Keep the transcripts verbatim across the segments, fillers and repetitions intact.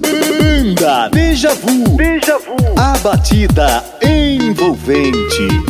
Banda Djavu, Djavu, a batida envolvente.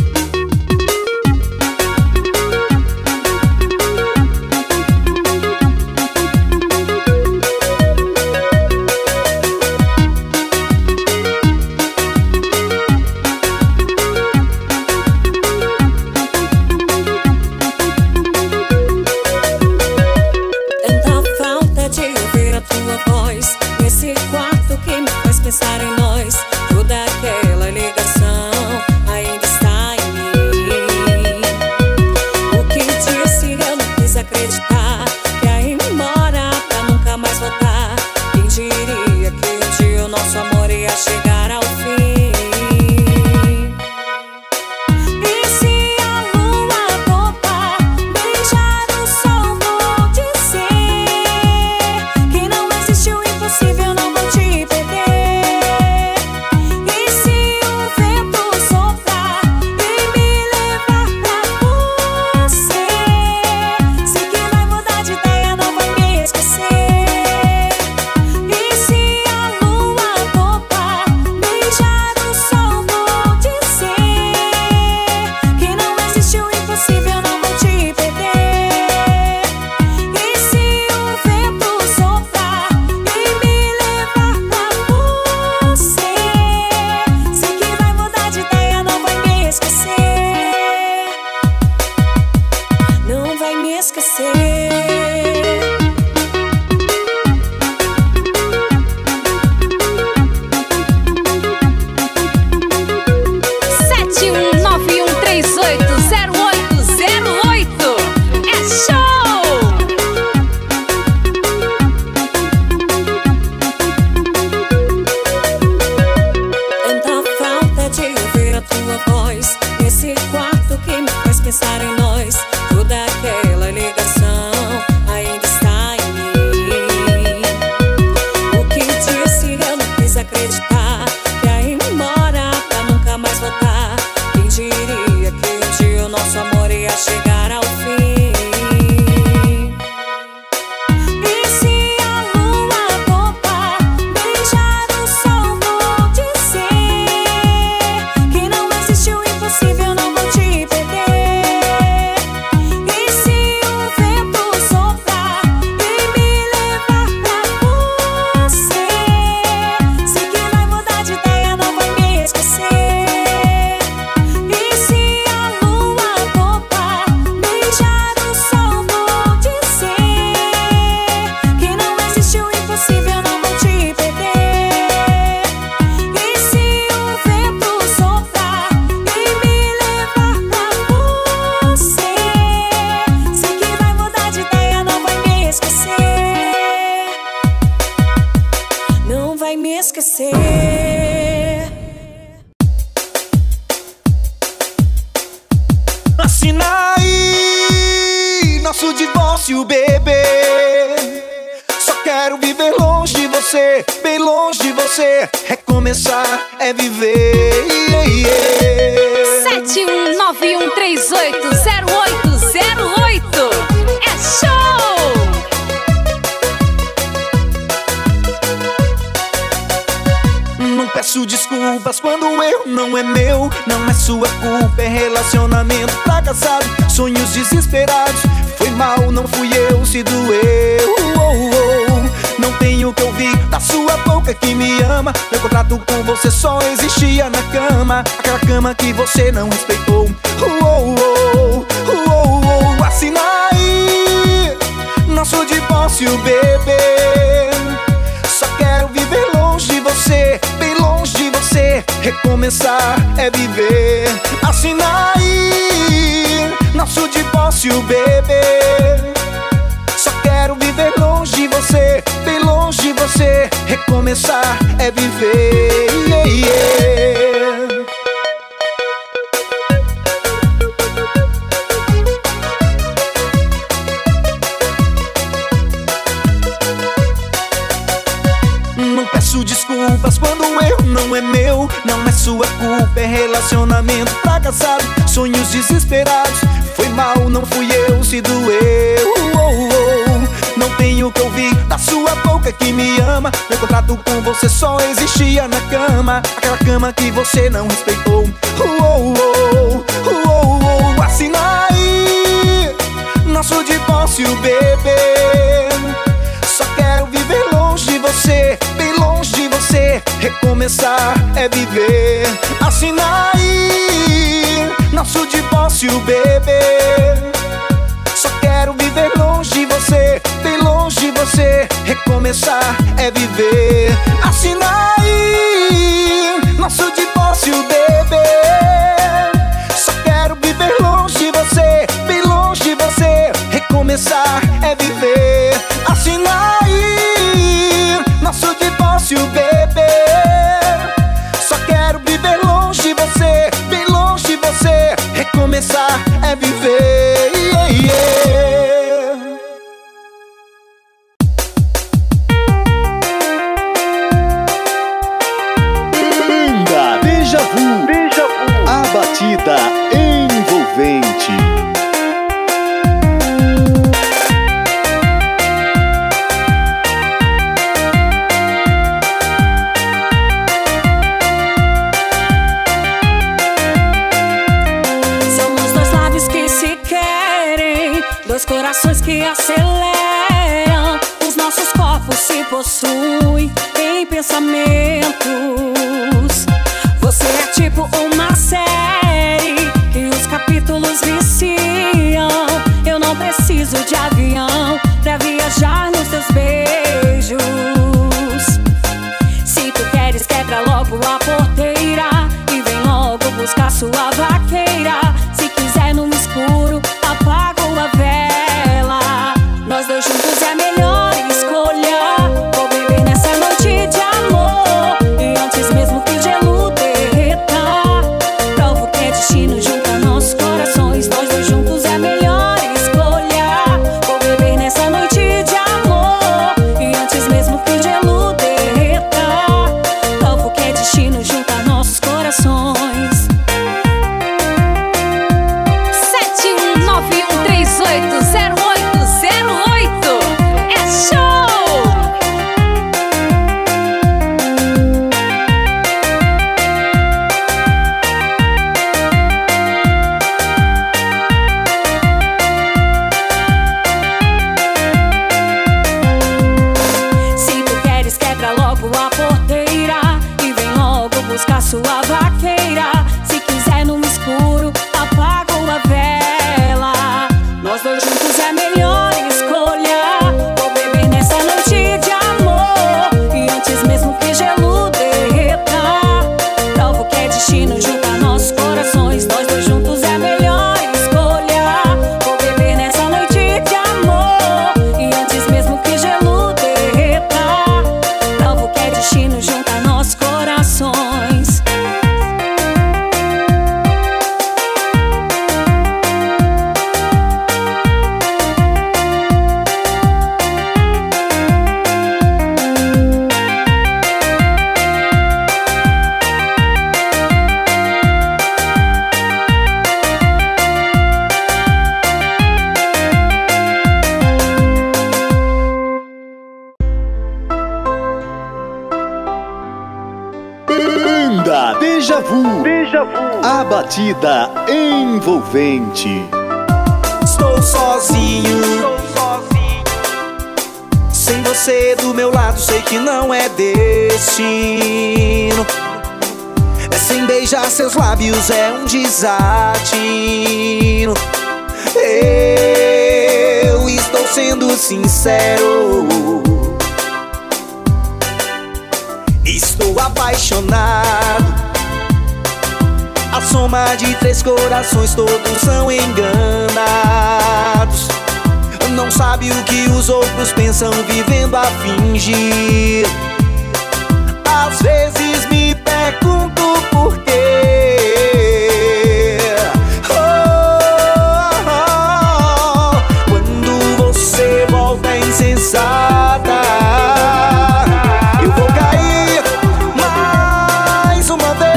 fácil beber. Só quero viver longe de você, bem longe de você. Recomeçar é viver. Yeah, yeah. Desculpas quando o erro não é meu, não é sua culpa, é relacionamento fracassado, sonhos desesperados. Foi mal, não fui eu, se doeu. Oh, oh. Não tenho que ouvir da sua boca que me ama. Meu contrato com você só existia na cama, aquela cama que você não respeitou. Oh, oh, oh, oh. Assina aí nosso divórcio, bebê. Só quero viver longe de você, bem longe de você. Recomeçar é viver. Assina aí nosso divórcio, bebê. Só quero viver longe de você, bem longe de você. Recomeçar é viver. Assina aí nosso divórcio, bebê. Só quero viver longe de você, bem longe de você. Recomeçar é viver. Assina aí nosso divórcio, bebê. Só quero viver longe de você, bem longe de você. Recomeçar é viver. Yeah, yeah. Banda Djavu, Djavu, a batida envolvente. Corações que aceleram, os nossos corpos se possuem em pensamentos. Você é tipo uma série que os capítulos viciam. Eu não preciso de avião pra viajar nos teus beijos. Se tu queres, quebra logo a porteira e vem logo buscar sua vaqueira. Se quiser no escuro, apaga a vela. Nós dois juntos é a melhor escolha. Vou beber nessa noite de amor, e antes mesmo que o gelo derreta, provo que é destino junta nossos corações. Nós dois juntos é a melhor escolha. Vou beber nessa noite de amor, e antes mesmo que o gelo derreta, provo que é destino junta nossos corações. sete um nove um três oito zero oito. Sua vaqueira, se quiser no escuro, apaga a vela. Nós dois juntos é a melhor escolha. Vou beber nessa noite de amor, e antes mesmo que gelo derreta, provo que é destino junta nossos corações. Nós dois juntos é a melhor escolha. Vou beber nessa noite de amor, e antes mesmo que gelo derreta, provo que é destino junta nossos corações. A batida envolvente. Estou sozinho, sem você do meu lado, sei que não é destino. É sem beijar seus lábios, é um desatino. Eu estou sendo sincero, estou apaixonado. A A soma de três corações, todos são enganados. Não sabe o que os outros pensam, vivendo a fingir. Às vezes me pergunto por quê. Oh, oh, oh. Quando você volta insensata, eu vou cair mais uma vez.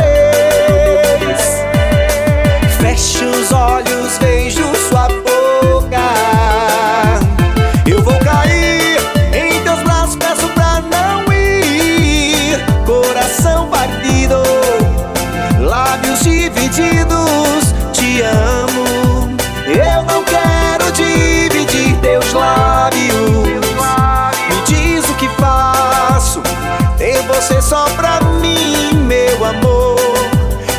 Fecho os olhos, vejo sua boca. Eu vou cair em teus braços, peço pra não ir. Coração partido, lábios divididos. Te amo, eu não quero dividir teus lábios. Me diz o que faço, ter você só pra mim, meu amor.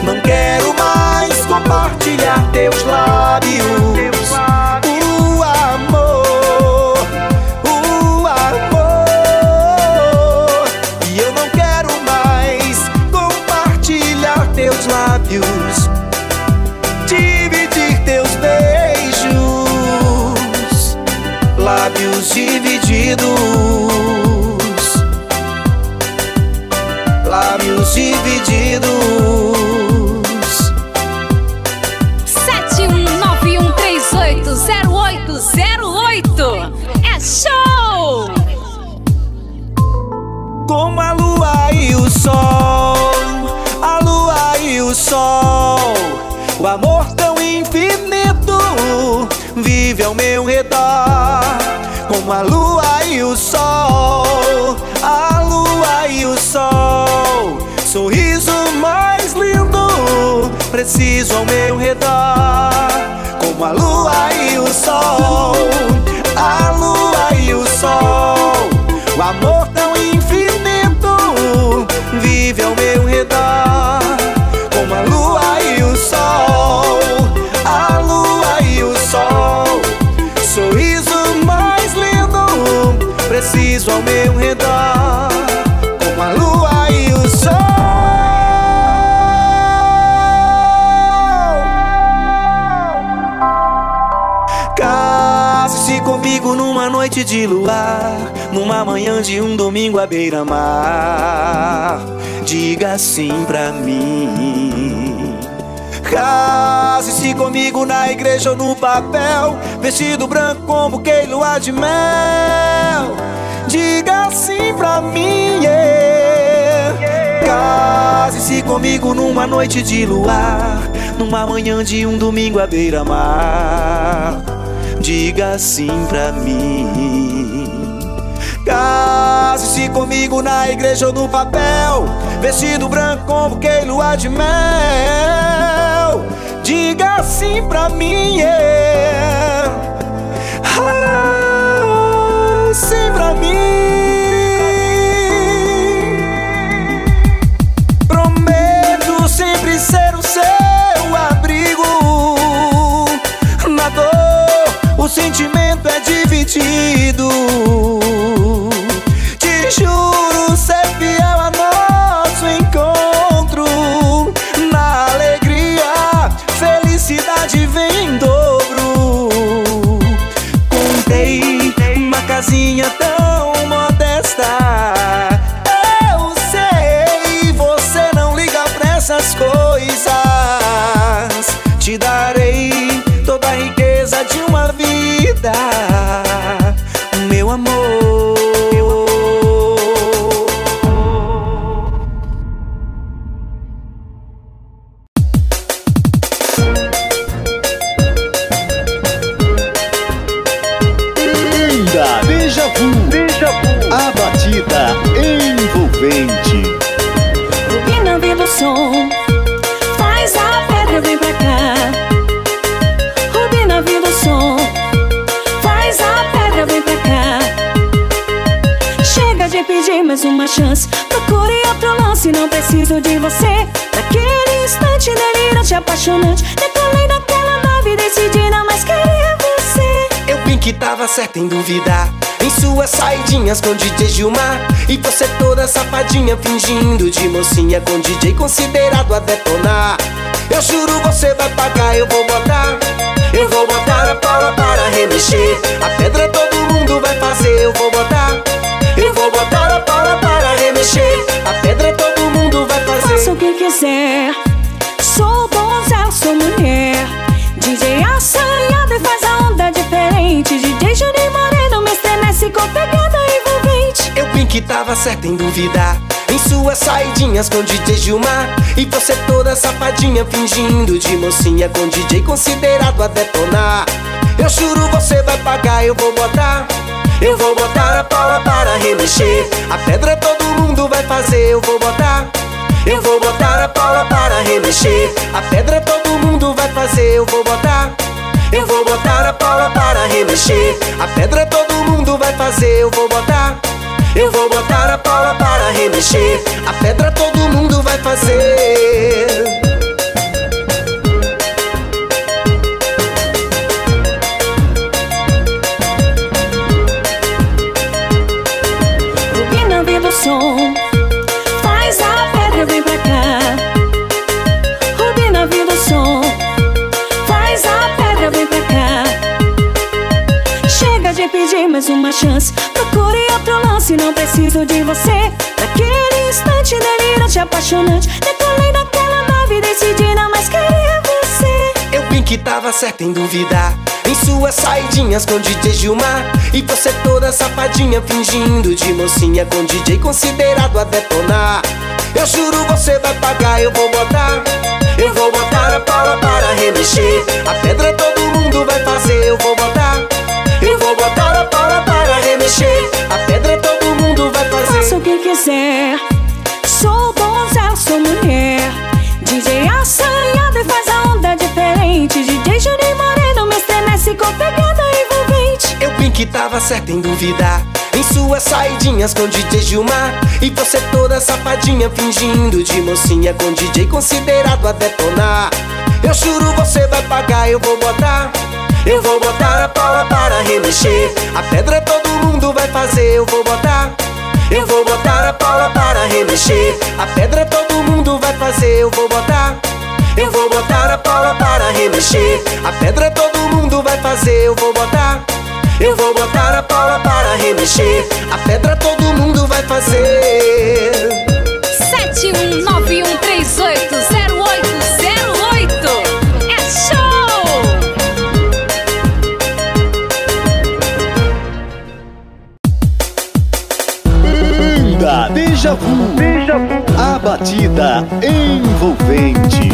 Não quero mais compartilhar teus lábios. O amor, o amor. E eu não quero mais compartilhar teus lábios. Lábios divididos, lábios divididos. sete um nove um três oito zero oito zero oito. É show! Como a lua e o sol, a lua e o sol, o amor tão infinito vive ao meu redor. Como a lua e o sol, a lua e o sol, sorriso mais lindo, preciso ao meu redor. Como a lua e o sol, a lua e o sol, o amor tão infinito vive ao meu redor. Como a lua e o sol, a lua e o sol, sorriso mais lindo, preciso ao meu redor. Com a lua e o sol. Case-se comigo numa noite de luar, numa manhã de um domingo à beira-mar. Diga sim pra mim. Case-se comigo na igreja ou no papel, vestido branco com buquê e lua de mel. Diga sim pra mim, yeah. Case-se comigo numa noite de luar, numa manhã de um domingo à beira-mar. Diga sim pra mim. Case-se comigo na igreja ou no papel, vestido branco com buquê e lua de mel. Diga sim pra mim, yeah. Ah, sim pra mim. Prometo sempre ser o seu abrigo. Na dor, o sentimento é dividido. Te juro ser fiel a nosso encontro. Na alegria, felicidade vem em dobro. Contei uma casinha tão modesta. Eu sei, você não liga pra essas coisas. Te darei toda a riqueza de uma vida, meu amor. A batida envolvente. Combina bem o som, faz a pedra vem pra cá. Combina bem o som, faz a pedra vem pra cá. Chega de pedir mais uma chance, procure outro lance, não preciso de você. Naquele instante delirante, apaixonante, decolei daquela nave decidida, mas queria você. Eu vim que tá estava certa em duvidar. Em suas saidinhas com D J Gilmar, e você toda safadinha fingindo de mocinha, com D J considerado a detonar. Eu juro, você vai pagar, eu vou botar, eu vou botar a pala para remexer. A pedra todo mundo vai fazer, eu vou botar, eu vou botar a pala para remexer. A pedra todo mundo vai fazer. Faça o que quiser, sou bonza, sou mulher. D J assanhado e faz a onda diferente. D J Jurema Moreno me estremece com pegada envolvente. Eu vi que tava certa em duvidar, em suas saidinhas com D J Gilmar, e você toda safadinha fingindo de mocinha, com D J considerado a detonar. Eu juro, você vai pagar, eu vou botar, eu vou botar a pala para remexer. A pedra todo mundo vai fazer, eu vou botar, eu vou botar a pala para remexer. A pedra todo mundo vai fazer, eu vou botar, eu vou botar a pala para remexer. A pedra todo mundo vai fazer, eu vou botar, eu vou botar a pala para remexer. A pedra todo mundo vai fazer. E não vem do som, faz a pedra vem pra cá. Rubina vindo o som, faz a pedra vem pra cá. Chega de pedir mais uma chance, procure outro lance, não preciso de você. Naquele instante delirante, apaixonante, decolei daquela nave, decidi não mais querer você. Eu vi que tava certa em duvidar, em suas saidinhas com D J Gilmar, e você toda safadinha fingindo de mocinha, com D J considerado a detonar. Eu juro, você vai pagar, eu vou botar, eu vou botar a pala para remexer. A pedra todo mundo vai fazer, eu vou botar, eu vou botar a pala para remexer. A pedra todo mundo vai fazer. Faça o que quiser, sou bonza, sou mulher. D J assanhado e faz a onda diferente. D J Jurema Moreno me estremece com pegada envolvente. Eu vi que tava certa em duvidar, em suas saidinhas com D J Gilmar, e você toda safadinha fingindo de mocinha, com D J considerado a detonar. Eu juro, você vai pagar, eu vou botar, eu vou botar a pala para remexer. A pedra todo mundo vai fazer, eu vou botar, eu vou botar a pala para remexer. A pedra todo mundo vai fazer, eu vou botar, eu vou botar a pala para remexer. A pedra todo mundo vai fazer, eu vou botar, eu vou botar a pala para remexer. A pedra todo mundo vai fazer. sete um nove um três oito zero oito zero oito é show! Banda Djavu, a batida envolvente.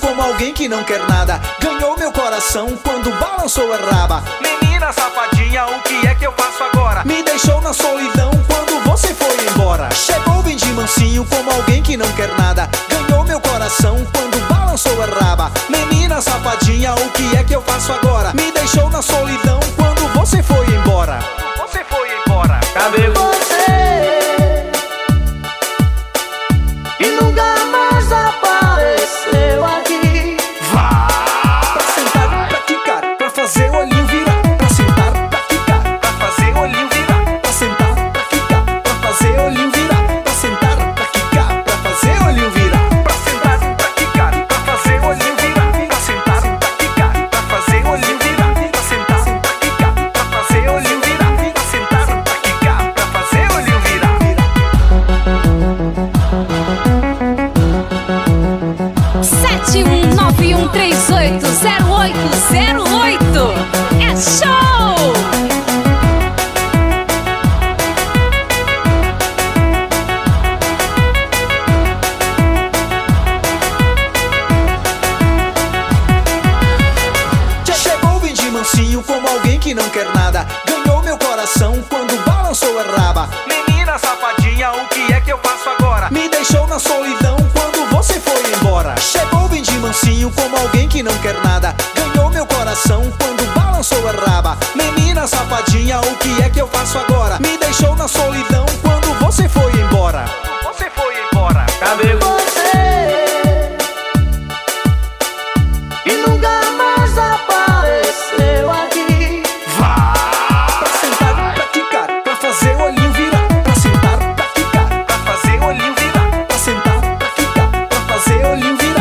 Como alguém que não quer nada, ganhou meu coração quando balançou a raba. Menina safadinha, o que é que eu faço agora? Me deixou na solidão quando você foi embora. Chegou bem de mansinho como alguém que não quer nada, ganhou meu coração quando balançou a raba. Menina safadinha, o que é que eu faço agora? Me deixou na solidão quando você foi embora. Você foi embora. Cadê você? E nunca mais apareceu. oito zero oito zero oito é show! Já chegou bem de mansinho como alguém que não quer nada, ganhou meu coração quando balançou a raba. Menina safadinha, o que é que eu faço agora? Me deixou na solidão quando você foi embora. Chegou bem de mansinho como alguém que não quer nada, ganhou meu coração. coração quando balançou a raba. Menina safadinha, o que é que eu faço agora? Me deixou na solidão quando você foi embora. Você foi embora. Cadê você? E nunca mais apareceu aqui. Vai! Pra sentar, pra ficar, pra fazer o olhinho virar. Pra sentar, pra ficar, pra fazer o olhinho virar. Pra sentar, pra ficar, pra fazer o olhinho virar.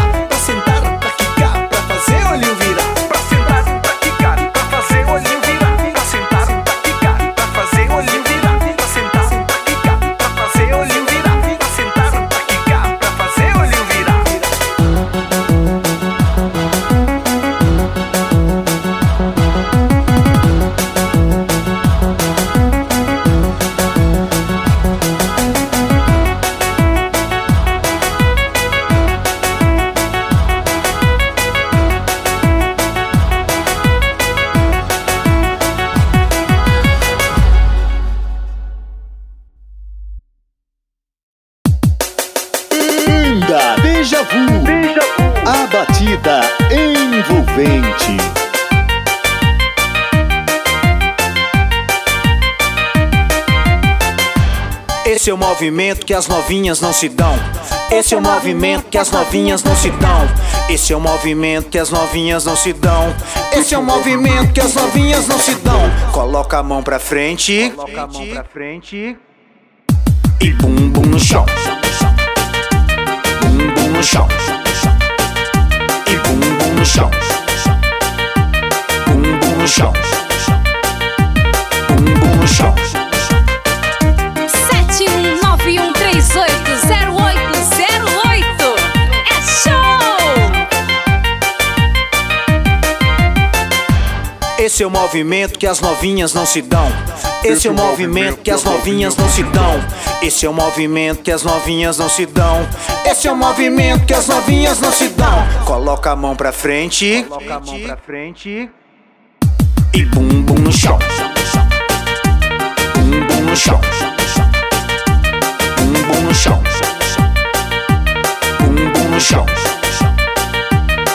Esse é o movimento que as novinhas não se dão. Esse é o movimento que as novinhas não se dão. Esse é o movimento que as novinhas não se dão. Esse é o movimento que as novinhas não se dão. Coloca a mão pra frente, coloca a mão pra frente e bum bum no chão. Bum bum no chão. E bum bum no chão. Bum bum no chão. Bum bum no chão. Esse é o movimento que as novinhas não se dão. Esse é o movimento que as novinhas não se dão. Esse é o movimento que as novinhas não se dão. Esse é o movimento que as novinhas não se dão. Coloca a mão pra frente, coloca a mão pra frente e bum bum no chão. Bum bum no chão. Bum bum no chão. Bum bum no chão.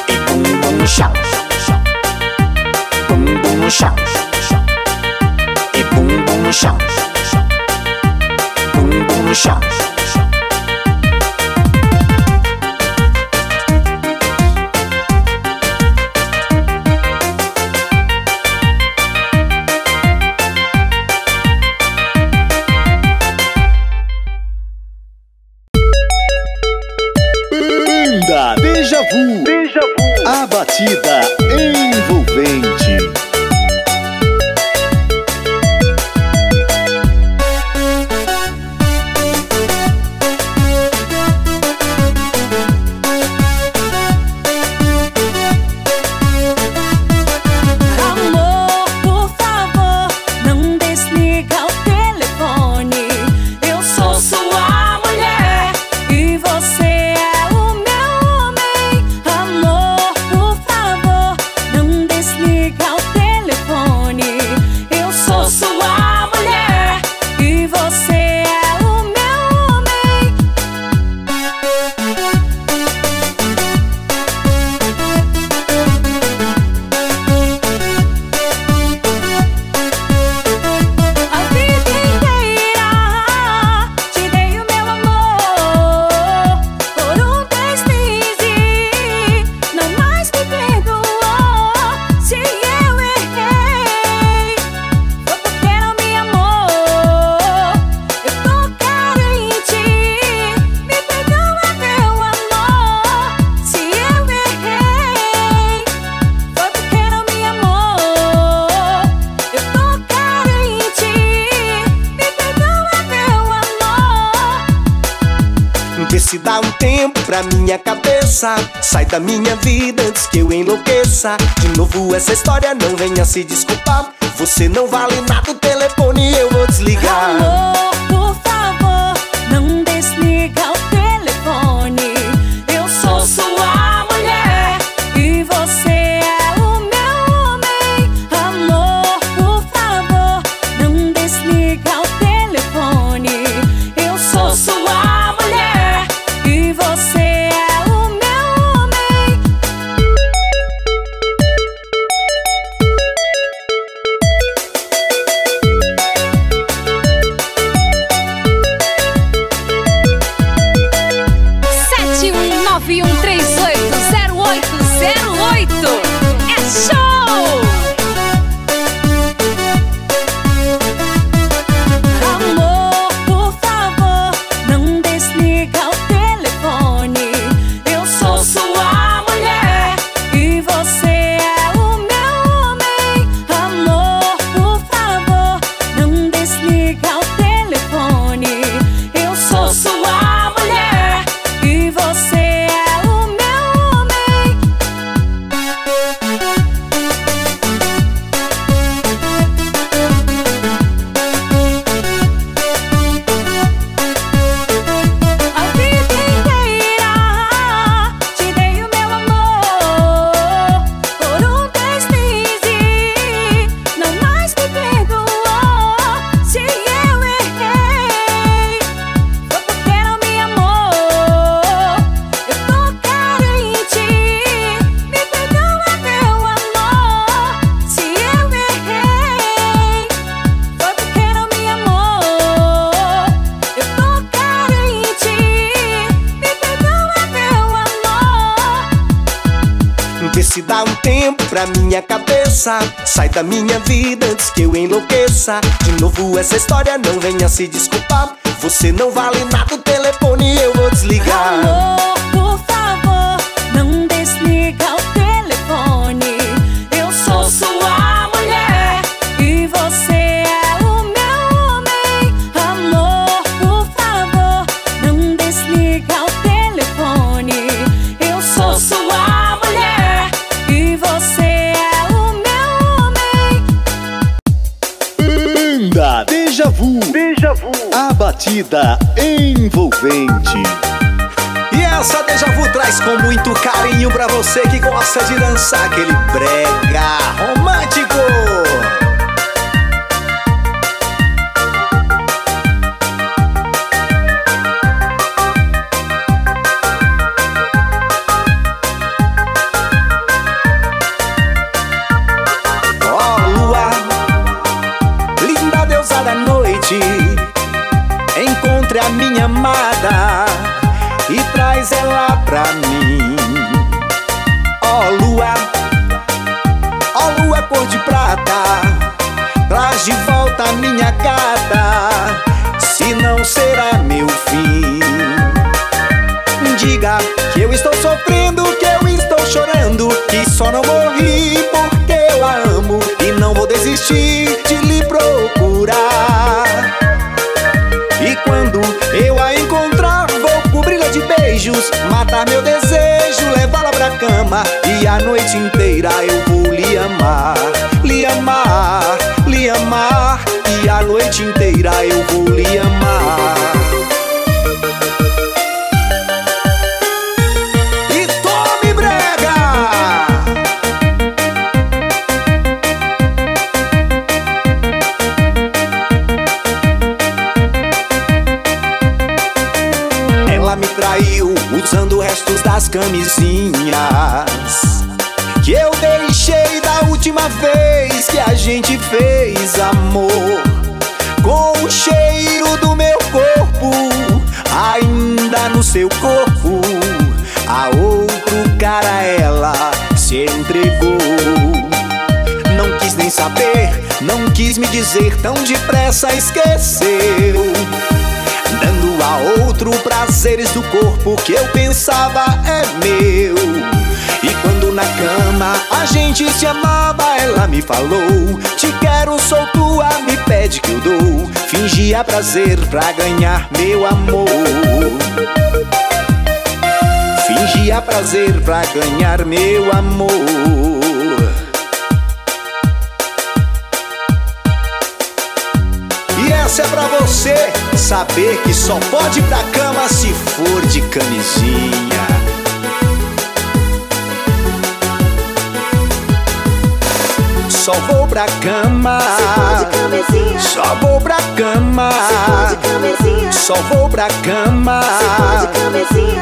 E bum bum no chão. Bum bum no chão. E bum bum no chão. Bum bum no chão. Banda Djavu. Djavu. A batida envolvente. Sai da minha vida antes que eu enlouqueça. De novo essa história, não venha se desculpar. Você não vale nada, o telefone eu vou desligar. Amor, por favor, não desliga o telefone. Eu sou sua mulher e você é o meu homem. Amor, por favor, não desliga o telefone. Eu sou sua mulher e você é o meu homem. Sai da minha vida antes que eu enlouqueça. De novo essa história, não venha se desculpar. Você não vale nada, o telefone eu vou desligar. Amor, por favor, não desliga o telefone. Eu sou sua mulher e você é o meu homem. Amor, por favor, não desliga o telefone. Eu sou sua mulher e você Banda Djavu, Djavu, a batida envolvente. E essa Djavu traz com muito carinho pra você que gosta de dançar aquele brega romântico. Encontre a minha amada e traz ela pra mim. Ó lua, ó lua cor de prata, traz de volta a minha gata, senão será meu fim. Diga que eu estou sofrendo, que eu estou chorando, que só não morri porque eu a amo e não vou desistir de lhe procurar. E quando eu a encontrar, vou cobri-la de beijos, matar meu desejo, levá-la pra cama, e a noite inteira eu vou lhe amar, lhe amar, lhe amar, e a noite inteira eu vou lhe amar. E tome brega! Usando restos das camisinhas que eu deixei da última vez que a gente fez amor, com o cheiro do meu corpo ainda no seu corpo, a outro cara ela se entregou. Não quis nem saber, não quis me dizer, tão depressa esqueceu, dando a outro prazeres do corpo que eu pensava é meu. E quando na cama a gente se amava, ela me falou: te quero, sou tua, me pede que eu dou. Fingia prazer pra ganhar meu amor. Fingia prazer pra ganhar meu amor. É pra você saber que só pode ir pra cama se for de camisinha. Só vou pra cama, só vou pra cama, só vou pra cama,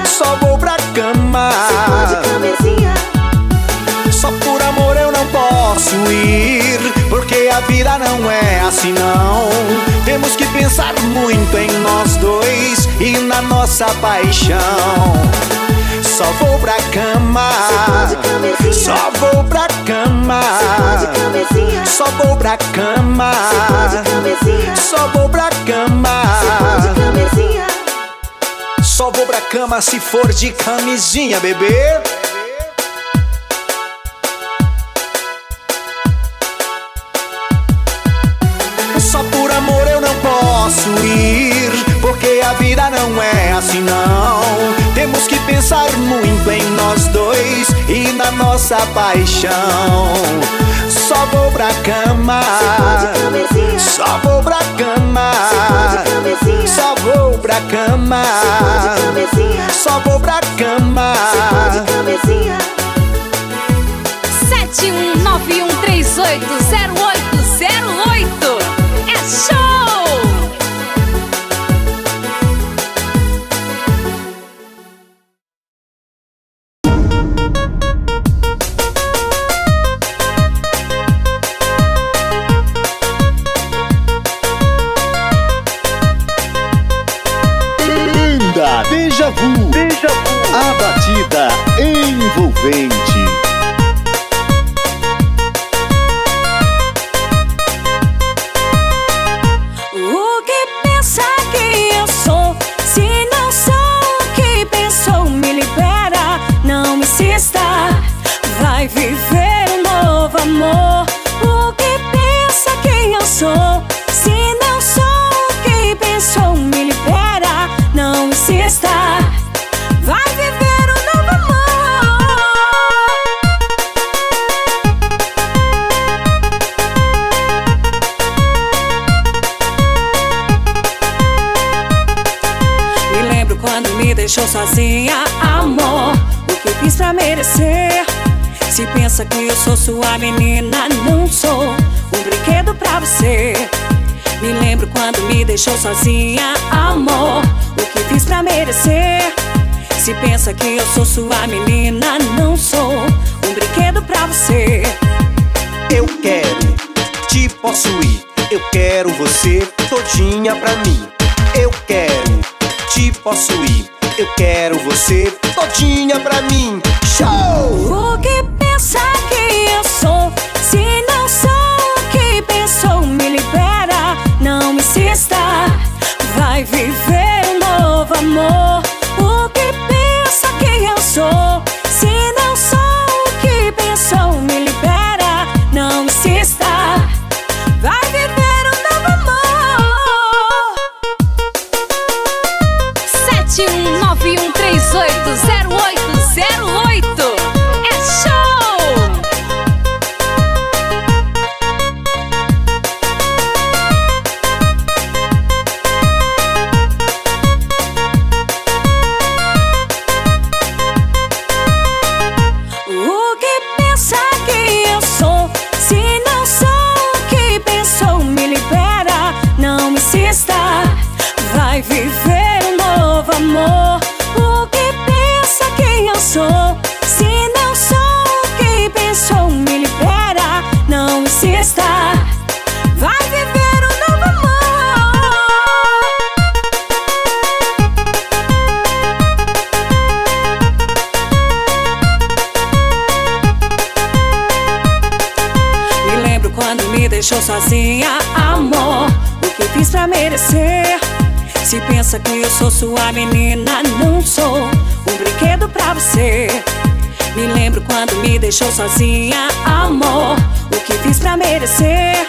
só vou pra cama. Só por amor eu não posso ir, porque a vida não é assim não. Temos que pensar muito em nós dois e na nossa paixão. Só vou pra cama, só vou pra cama, só vou pra cama, só vou pra cama, só vou pra cama se for de camisinha, bebê. Só por amor eu não posso ir, porque a vida não é assim não. Temos que pensar muito em nós dois e na nossa paixão. Só vou pra cama, só vou pra cama, só vou pra cama, só vou pra cama. sete um nove um três oito zero oito zero oito. É show! Banda Djavu, a batida envolvente. Viver um novo amor. O que pensa quem eu sou? Se não sou o que pensou, me libera, não insista. Vai viver um novo amor. Me lembro quando me deixou sozinha, amor. O que fiz pra merecer? Se pensa que eu sou sua menina, não sou um brinquedo pra você. Me lembro quando me deixou sozinha, amor. O que fiz pra merecer? Se pensa que eu sou sua menina, não sou um brinquedo pra você. Eu quero te possuir, eu quero você todinha pra mim. Eu quero te possuir, eu quero você todinha pra mim. Show! O que pensa que eu sou? Se não sou o que pensou, me libera, não insista. Vai viver um novo amor. O que pensa que eu sou? Se não sou o que pensou, me libera, não insista. Vai viver. Sete um nove um três oito zero oito zero oito. É show! O que pensa que eu sou? Se não sou o que pensou, me libera, não insista. Vai viver um novo amor. O que pensa quem eu sou? Se não sou o que pensou, me libera, não insista. Vai viver um novo amor. Me lembro quando me deixou sozinha, amor. O que fiz pra merecer? Se pensa que eu sou sua menina, não sou um brinquedo pra você. Me lembro quando me deixou sozinha, amor. O que fiz pra merecer?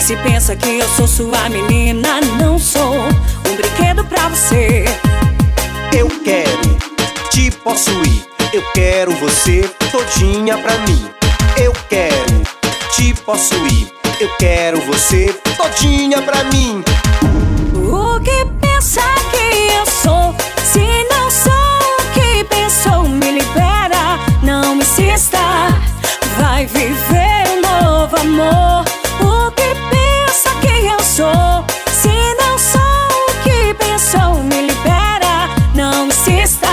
Se pensa que eu sou sua menina, não sou um brinquedo pra você. Eu quero te possuir, eu quero você todinha pra mim. Eu quero te possuir, eu quero você todinha pra mim. O que pensa que eu sou? Se não sou o que pensou, me libera, não insista. Vai viver um novo amor. O que pensa que eu sou? Se não sou o que pensou, me libera, não insista.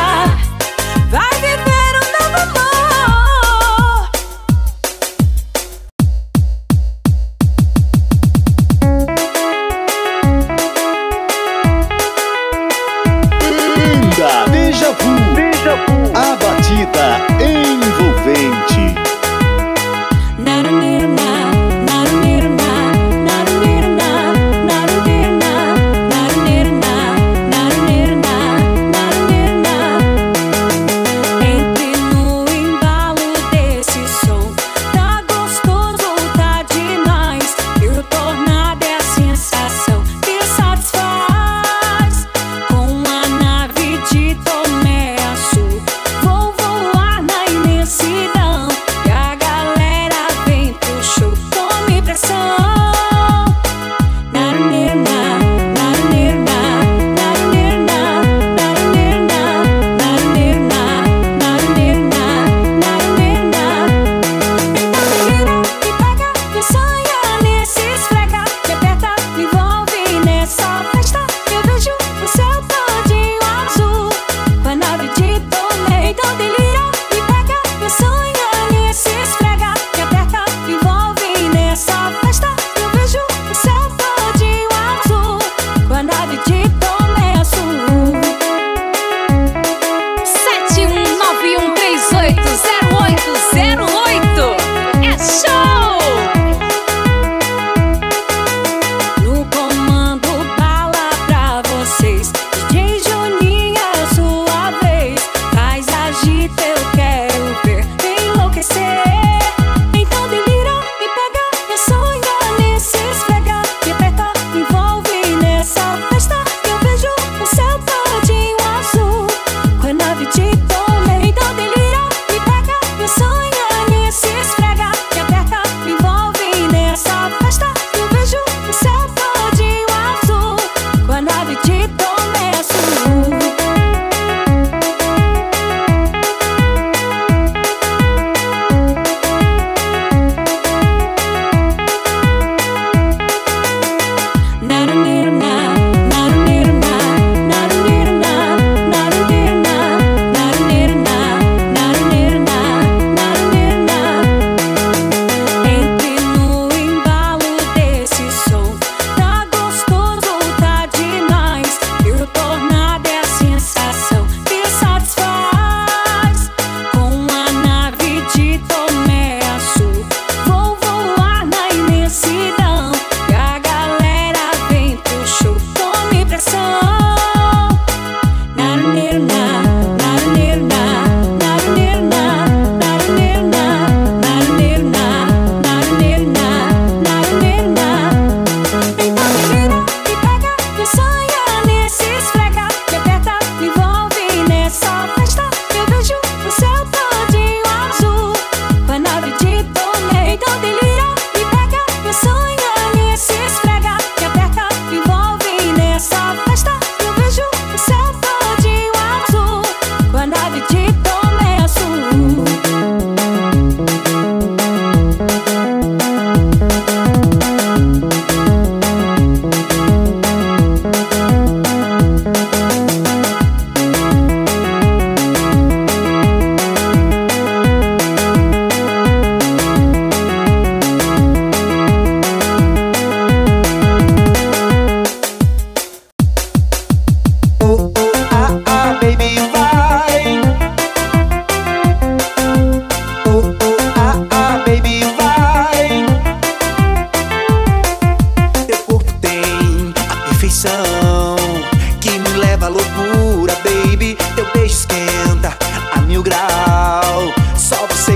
Vai viver um novo amor.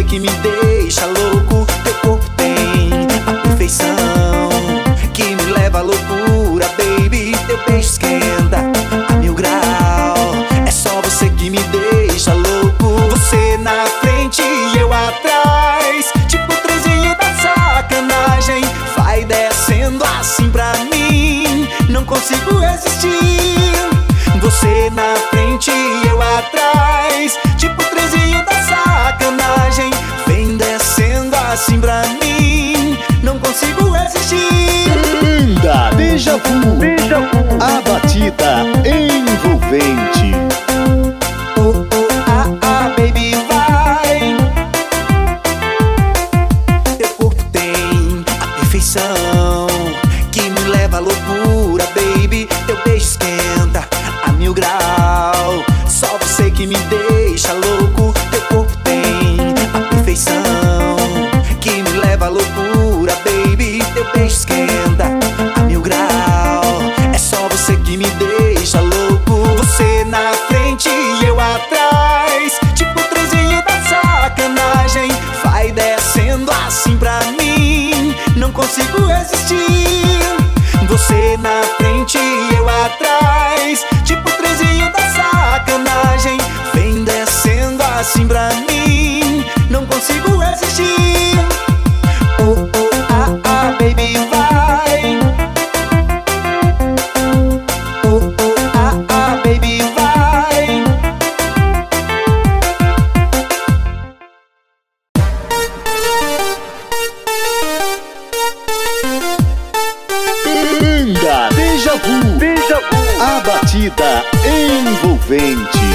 que me deixa louco. Teu corpo tem a perfeição que me leva à loucura, baby. Teu beijo esquenta a mil grau. É só você que me deixa louco. Você na frente e eu atrás, tipo o trenzinho da sacanagem. Vai descendo assim pra mim, não consigo resistir. Você na frente e eu atrás, tipo o trenzinho da sacanagem. Vem descendo assim pra mim, não consigo resistir. Banda Djavu, a batida envolvente. Oh, oh, ah, ah, baby, vai. Teu corpo tem a perfeição que me leva à loucura, baby. Teu beijo esquenta mil grau, só você que me deixa louco. Teu corpo tem a perfeição que me leva à loucura, baby. Teu beijo esquenta a mil grau. É só você que me deixa louco. Você na frente e eu atrás, tipo o trenzinho da sacanagem. Vai descendo assim pra mim, não consigo resistir. Você na frente e eu atrás, tipo o trenzinho da sacanagem. Vem descendo assim pra mim, não consigo resistir. Oh, oh, ah, ah, baby, vai. Oh, oh, ah, ah, baby, vai. Banda Djavu, a batida envolvente.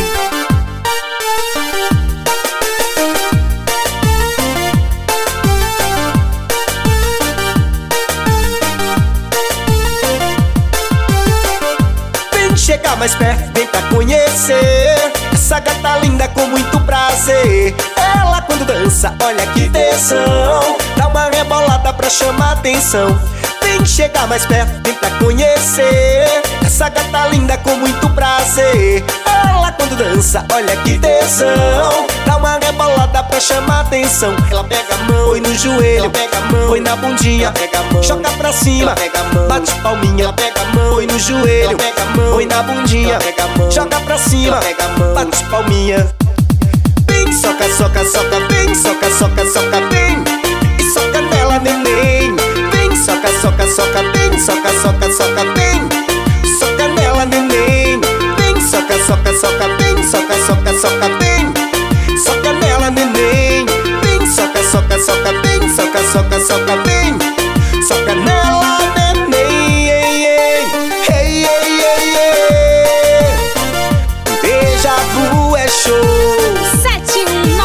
Vem chegar mais perto, vem pra conhecer essa gata linda com muito prazer. Ela quando dança, olha que tesão, dá uma rebolada pra chamar atenção. Vem chegar mais perto, vem pra conhecer essa gata linda com muito prazer. Ela quando dança, olha que tesão, dá uma rebolada pra chamar atenção. Ela pega a mão, põe no joelho, ela pega a mão, põe na bundinha, ela pega a mão, joga pra cima, ela pega a mão, bate palminha, ela pega a mão, põe no joelho, ela pega a mão, põe na bundinha, ela pega a mão, joga pra cima, ela pega a mão, bate palminha. Vem, soca, soca, soca, vem, soca, soca, soca, vem, e soca nela, neném. Soca, soca, soca, bem, soca, soca, soca, bem, soca nela, neném. Bem, soca, soca, soca, bem, soca, soca, soca, bem, soca nela, neném. Bem, soca, soca, soca, bem, soca, soca, soca, bem, soca nela, neném. Ei, ei, ei, ei. Banda Djavu é show.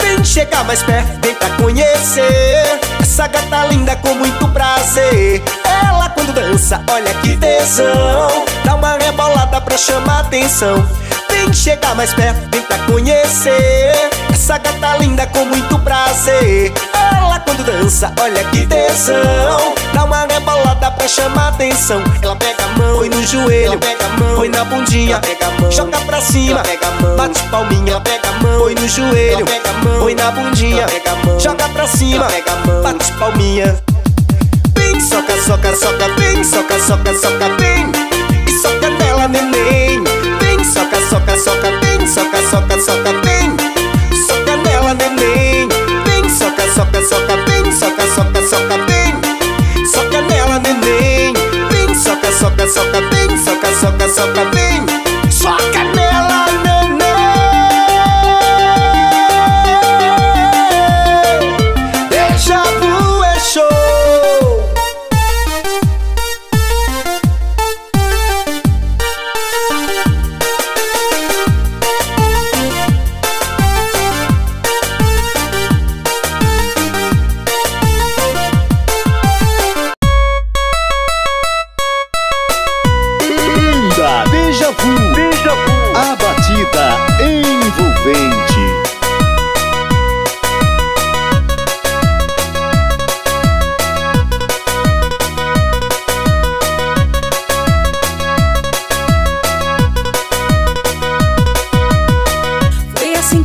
Vem chegar mais perto, vem pra conhecer essa gata linda com muito prazer. Ela quando dança, olha que tesão, dá uma rebolada pra chamar atenção. Vem chegar mais perto, vem pra conhecer essa gata linda com muito prazer. Ela quando dança, olha que tesão, dá uma rebolada pra chamar atenção. Ela pega a mão, põe no joelho, ela pega a mão, põe na bundinha, ela pega a mão, joga pra cima, ela pega a mão, bate palminha, ela pega a mão, põe no joelho, ela pega a mão, põe na bundinha, ela pega a mão, joga pra cima, ela pega a mão, bate palminha. Vem, soca, soca, soca, vem, soca, soca, soca, vem, e soca nela, neném. Vem, soca, soca, soca, vem, soca, soca, soca, vem, soca nela, neném. Vem, soca, soca, soca, vem, soca, soca, soca, vem, soca nela, neném. Vem, soca, soca, soca, vem, soca, soca, soca, vem, soca nela, neném. Banda Djavu é show.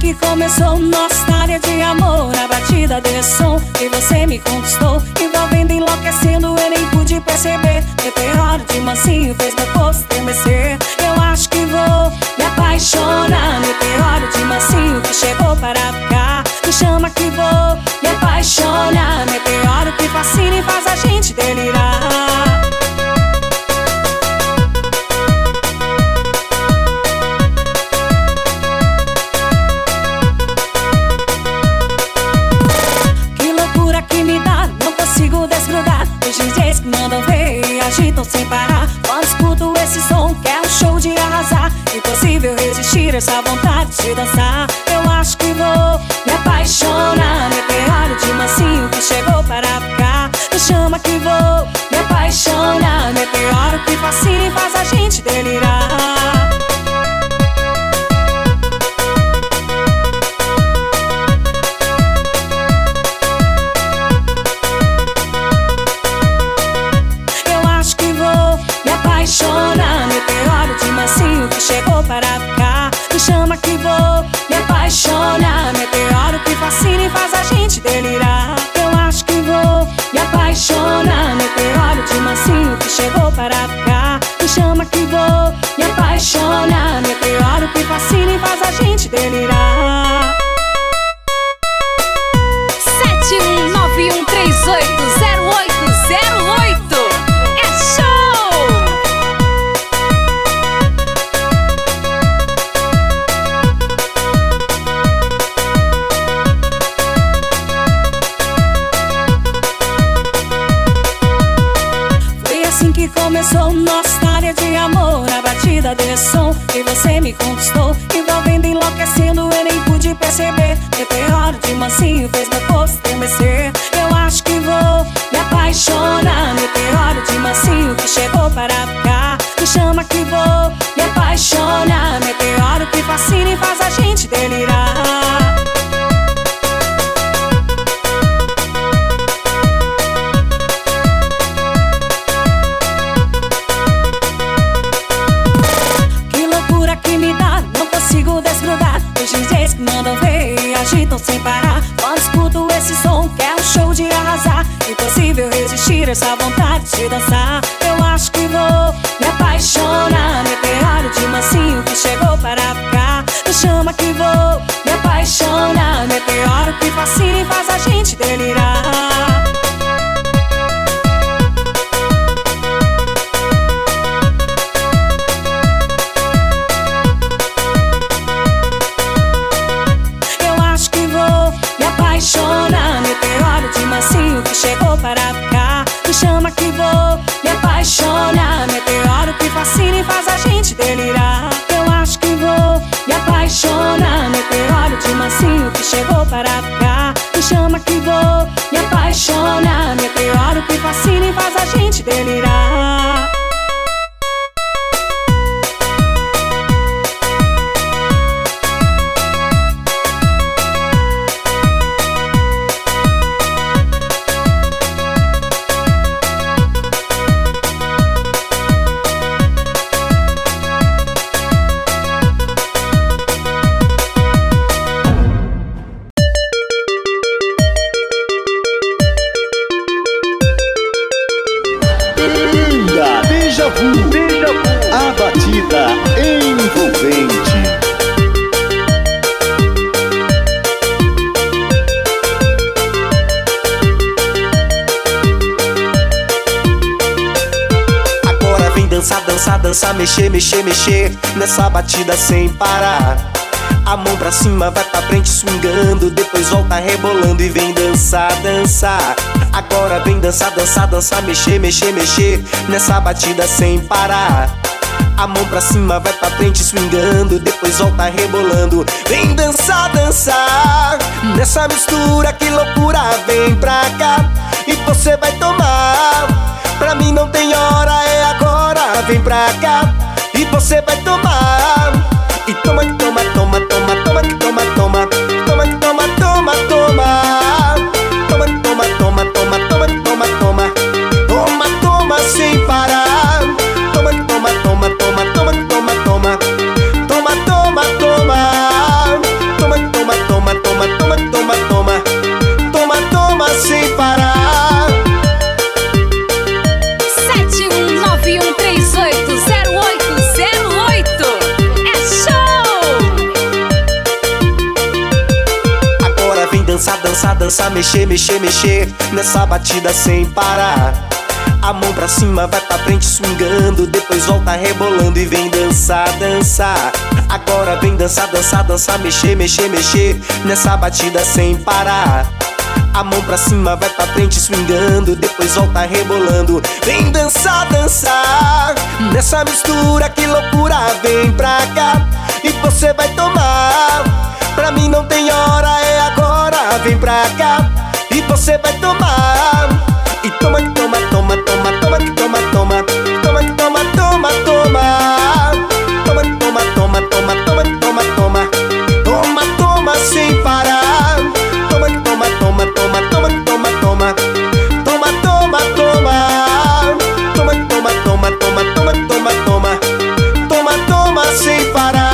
que começou nossa história de amor. A batida desse som que você me conquistou, envolvendo, enlouquecendo, eu nem pude perceber. Meteoro de mansinho fez meu corpo estremecer. Eu acho que vou me apaixonar. Meteoro de mansinho que chegou para ficar. Me chama que vou me apaixonar. Meteoro que fascina e faz a gente delirar. Mandam ver e agitam sem parar. Quando escuto esse som, quero um show de arrasar. Impossível resistir a essa vontade de dançar. Eu acho que vou me apaixonar. Meteoro de mansinho que chegou para ficar. Me chama que vou me apaixonar. Meteoro que fascina e faz a gente delirar. Chegou para ficar, me chama que vou me apaixonar. Meteoro que fascina e faz a gente delirar. Eu acho que vou me apaixonar. Meteoro de mansinho que chegou para ficar, me chama que vou me apaixonar. Meteoro que fascina e faz a gente delirar. sete um nove um três oito zero oito zero oito. Começou nossa história de amor. A batida desse som que você me conquistou, envolvendo, enlouquecendo, eu nem pude perceber. Meteoro de mansinho fez meu corpo estremecer. Eu acho que vou me apaixonar. Meteoro de mansinho que chegou para ficar. Me chama que vou me apaixonar. Meteoro que fascina e faz a gente delirar. Mandam ver e agitam sem parar. Quando escuto esse som, quero um show de arrasar. Impossível resistir a essa vontade de dançar. Eu acho que vou me apaixonar. Meteoro de mansinho que chegou para ficar. Me chama que vou me apaixonar. Meteoro que fascina e faz a gente delirar. Meteoro de mansinho que chegou para ficar. Me chama que vou me apaixonar. Meteoro que fascina e faz a gente delirar. Eu acho que vou me apaixonar. Meteoro de mansinho que chegou para ficar. Me chama que vou me apaixonar. Meteoro que fascina e faz a gente delirar. Dança, mexer, mexer, mexer nessa batida sem parar. A mão pra cima, vai pra frente swingando, depois volta rebolando e vem dançar, dançar. Agora vem dançar, dançar, dançar, mexer, mexer, mexer nessa batida sem parar. A mão pra cima, vai pra frente swingando, depois volta rebolando. Vem dançar, dançar nessa mistura, que loucura, vem pra cá e você vai tomar. Pra mim não tem hora, é agora. Vem pra cá e você vai tomar. E toma, toma, toma, toma, toma, toma, toma, toma, toma, toma, toma, toma, toma, toma, toma, toma, toma, toma, toma sem parar. Toma, toma, toma, toma, toma, toma, toma, toma, toma, toma, toma, toma. dança, dança, dança, mexer, mexer, mexer nessa batida sem parar. A mão pra cima, vai pra frente swingando, depois volta rebolando e vem dançar, dançar. Agora vem dançar, dançar, dançar, mexer, mexer, mexer nessa batida sem parar. A mão pra cima, vai pra frente swingando, depois volta rebolando. Vem dançar, dançar nessa mistura, que loucura, vem pra cá e você vai tomar. Pra mim não tem hora, é agora, vem pra cá e você vai tomar. E toma, toma, toma, toma, toma, toma, toma, toma, toma, toma, toma, toma, toma, toma, toma, toma, toma, toma, toma sem parar. Toma, toma, toma, toma, toma, toma, toma, toma, toma, toma, toma, toma, toma, toma, toma, toma, toma, toma, toma sem parar.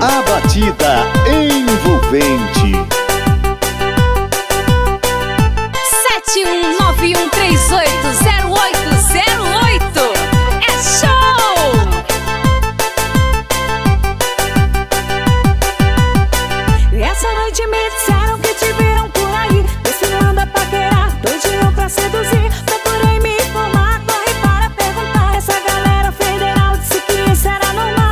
A batida envolvente. sete um nove um três oito zero oito zero oito. É show! Essa noite me disseram que te viram por aí, ensinando a paquerar, doidinho pra seduzir. Procurei me informar, corre para perguntar. Essa galera federal disse que isso era normal.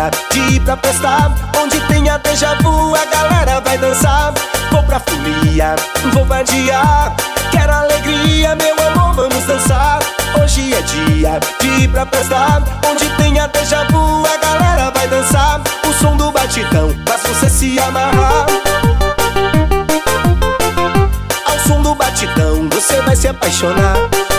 olhar de ir pra festa, onde tem a déjà vu, a galera vai dançar. Vou pra folia, vou vadiar, quero alegria, meu amor, vamos dançar. Hoje é dia de ir pra festa, onde tem a déjà vu, a galera vai dançar. O som do batidão faz você se amarrar. Ao som do batidão você vai se apaixonar.